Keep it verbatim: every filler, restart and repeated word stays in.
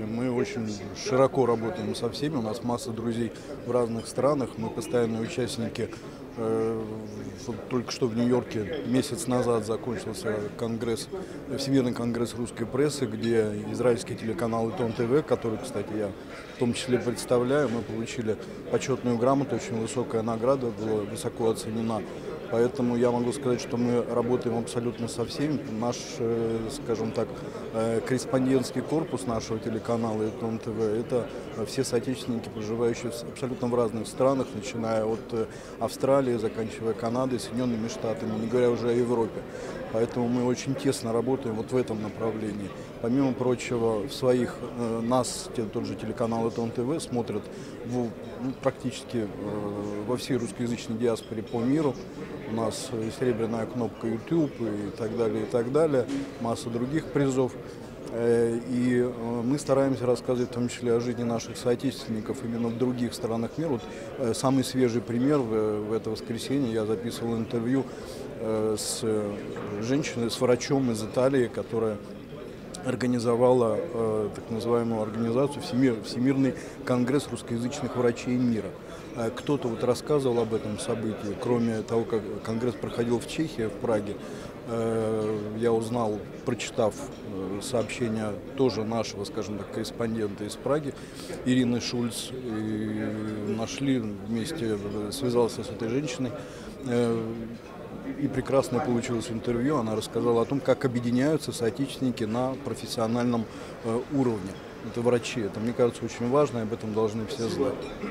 удовольствием. Мы очень широко работаем со всеми, у нас масса друзей в разных странах, мы постоянные участники. Только что в Нью-Йорке месяц назад закончился конгресс, Всемирный конгресс русской прессы, где израильский телеканал ИТОН-ТВ, который, кстати, я в том числе представляю, мы получили почетную грамоту, очень высокая награда, была высоко оценена. Поэтому я могу сказать, что мы работаем абсолютно со всеми. Наш, скажем так, корреспондентский корпус нашего телеканала ИТОН-ТВ – это все соотечественники, проживающие абсолютно в разных странах, начиная от Австралии, заканчивая Канадой, Соединенными Штатами, не говоря уже о Европе. Поэтому мы очень тесно работаем вот в этом направлении. Помимо прочего, в своих нас, тот же телеканал ИТОН-ТВ, смотрят в, ну, практически во всей русскоязычной диаспоре по миру. У нас серебряная кнопка YouTube и так далее, и так далее, масса других призов. И мы стараемся рассказывать в том числе о жизни наших соотечественников именно в других странах мира. Вот самый свежий пример: в это воскресенье я записывал интервью с женщиной, с врачом из Италии, которая организовала э, так называемую организацию Всемир, Всемирный конгресс русскоязычных врачей мира. Э, кто-то вот рассказывал об этом событии, кроме того, как конгресс проходил в Чехии, в Праге. Э, я узнал, прочитав э, сообщение тоже нашего, скажем так, корреспондента из Праги, Ирины Шульц, и нашли вместе, связался с этой женщиной. Э, И прекрасно получилось интервью. Она рассказала о том, как объединяются соотечественники на профессиональном уровне. Это врачи. Это, мне кажется, очень важно, и об этом должны все знать.